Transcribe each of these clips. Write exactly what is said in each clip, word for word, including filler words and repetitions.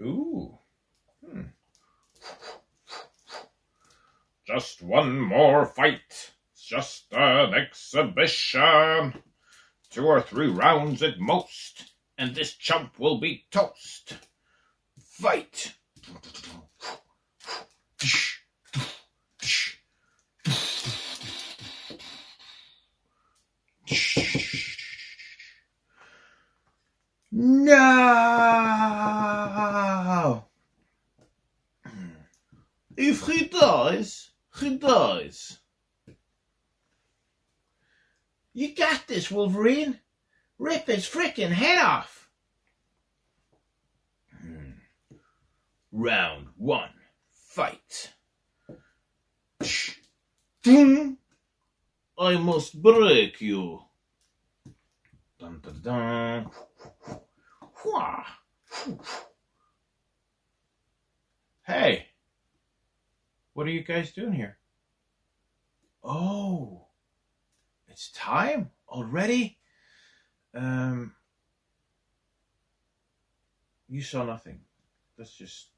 Ooh. Hmm. Just one more fight. It's just an exhibition. Two or three rounds at most, and this chump will be toast. Fight! No! If he dies, he dies. You got this, Wolverine. Rip his frickin' head off. Hmm. Round one, fight. I must break you. Dun dun dun. Hey, what are you guys doing here? Oh, it's time already? Um, you saw nothing. Let's just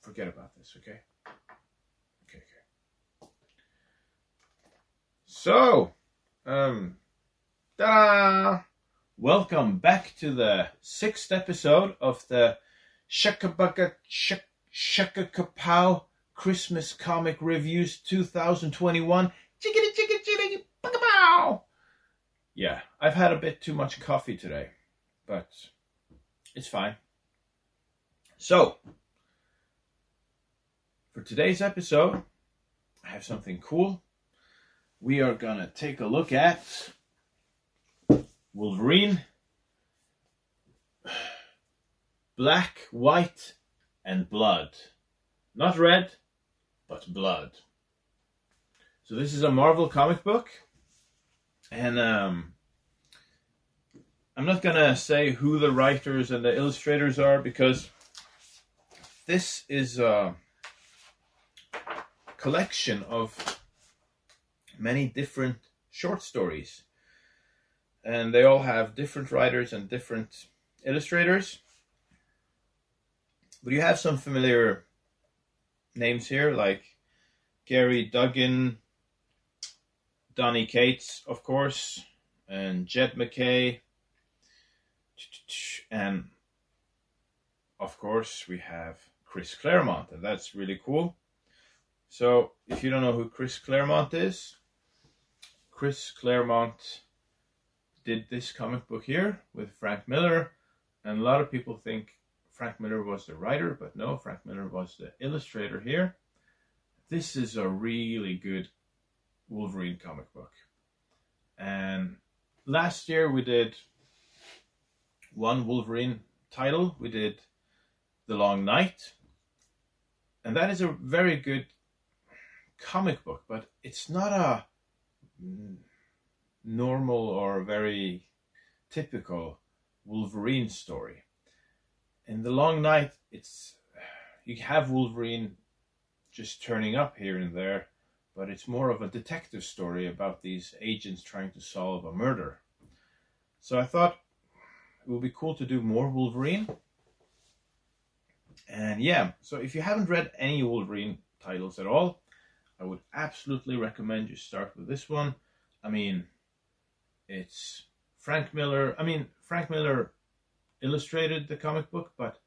forget about this, okay? Okay, okay. So, um, ta-da! Welcome back to the sixth episode of the Shaka Kapow Christmas Comic Reviews two thousand twenty-one. Chickity chickity chickity pow! Yeah, I've had a bit too much coffee today, but it's fine. So, for today's episode, I have something cool. We are gonna take a look at Wolverine, Black, White, and Blood. Not red, but blood. So this is a Marvel comic book, and um, I'm not gonna say who the writers and the illustrators are, because this is a collection of many different short stories. And they all have different writers and different illustrators. But you have some familiar names here, like Gary Duggan, Donnie Cates, of course, and Jed McKay. And, of course, we have Chris Claremont, and that's really cool. So, if you don't know who Chris Claremont is, Chris Claremont did this comic book here with Frank Miller, and a lot of people think Frank Miller was the writer, but no, Frank Miller was the illustrator here. This is a really good Wolverine comic book. And last year we did one Wolverine title. We did The Long Night, and that is a very good comic book, but it's not a normal or very typical Wolverine story. In The Long Night, it's you have Wolverine just turning up here and there, but it's more of a detective story about these agents trying to solve a murder. So I thought it would be cool to do more Wolverine. And yeah, so if you haven't read any Wolverine titles at all, I would absolutely recommend you start with this one. I mean, it's Frank Miller. I mean, Frank Miller illustrated the comic book, but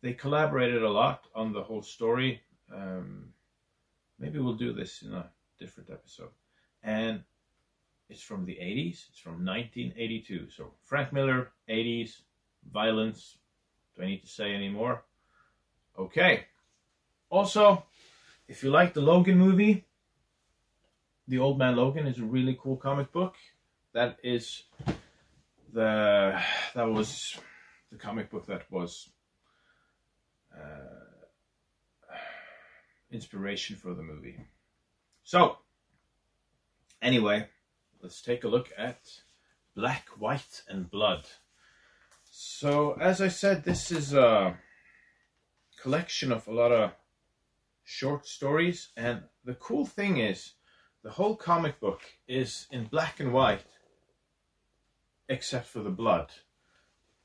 they collaborated a lot on the whole story. Um, maybe we'll do this in a different episode. And it's from the eighties. It's from nineteen eighty-two. So Frank Miller, eighties, violence. Do I need to say any more? Okay. Also, if you like the Logan movie, The Old Man Logan is a really cool comic book. That is the that was the comic book that was uh, inspiration for the movie. So Anyway, let's take a look at Black, White, and Blood. So, as I said, this is a collection of a lot of short stories, and the cool thing is the whole comic book is in black and white except for the blood.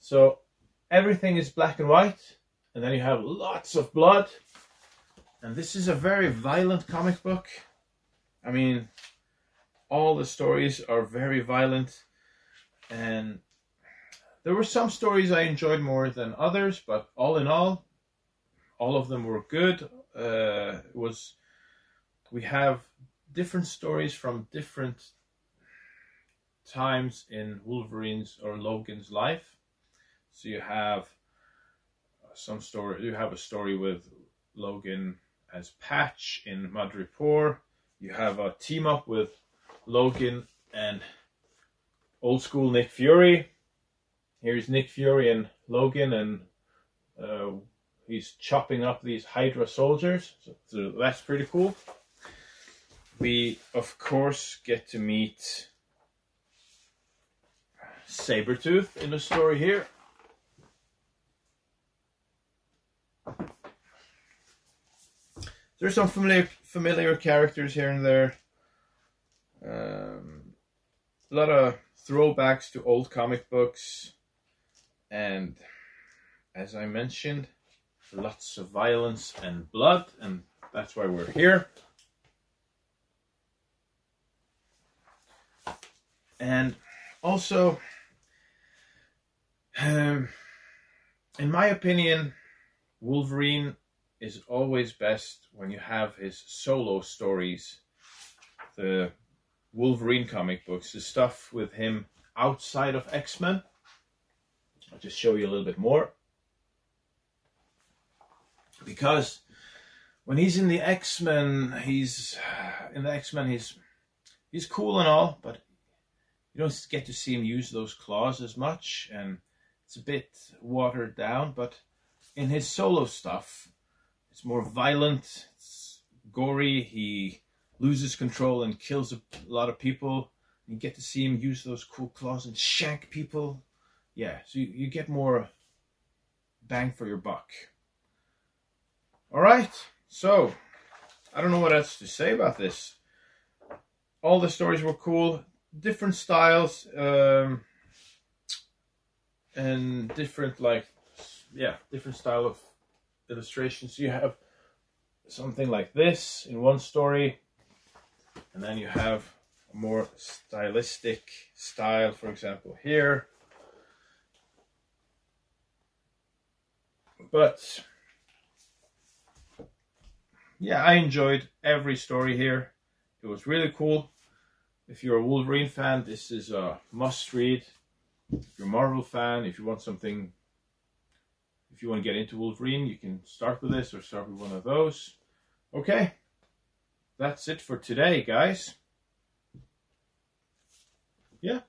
So everything is black and white, and then you have lots of blood. And this is a very violent comic book. I mean, all the stories are very violent, and there were some stories I enjoyed more than others, but all in all, all of them were good. Uh, it was, we have different stories from different times in Wolverine's or Logan's life. So you have some story, you have a story with Logan as Patch in Madripoor. You have a team up with Logan and old school Nick Fury. Here's Nick Fury and Logan, and uh, he's chopping up these Hydra soldiers. So, so that's pretty cool. We, of course, get to meet Sabretooth in the story here. There's some familiar, familiar characters here and there. Um, a lot of throwbacks to old comic books. And as I mentioned, lots of violence and blood. And that's why we're here. And also, um, in my opinion, Wolverine is always best when you have his solo stories, the Wolverine comic books, the stuff with him outside of X-Men. I'll just show you a little bit more. Because when he's in the X-Men, he's in the X-Men, he's he's cool and all, but you don't get to see him use those claws as much, and it's a bit watered down. But in his solo stuff, it's more violent, it's gory, he loses control and kills a lot of people. You get to see him use those cool claws and shank people. Yeah, so you, you get more bang for your buck. All right, so I don't know what else to say about this. All the stories were cool. Different styles, um, and different, like, yeah, different style of illustrations. You have something like this in one story, and then you have a more stylistic style, for example, here. But yeah, I enjoyed every story here. It was really cool. If you're a Wolverine fan, this is a must-read. If you're a Marvel fan, if you want something, if you want to get into Wolverine, you can start with this or start with one of those. Okay, that's it for today, guys. Yeah,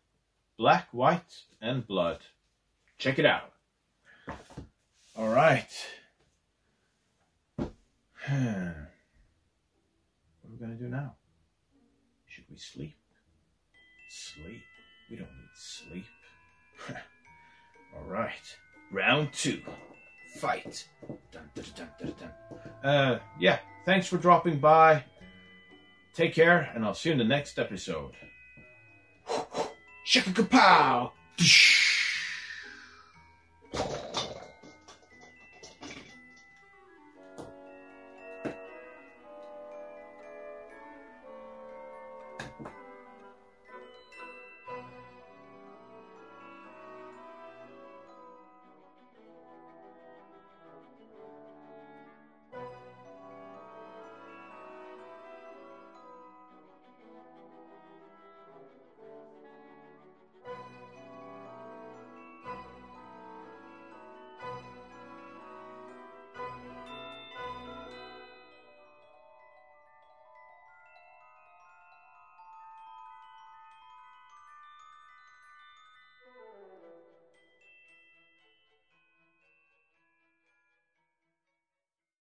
Black, White, and Blood. Check it out. All right. What are we going to do now? Should we sleep? Sleep. We don't need sleep. All right. Round two. Fight. Dun, dun, dun, dun, dun. Uh, yeah. Thanks for dropping by. Take care, and I'll see you in the next episode. Shaka Kapow!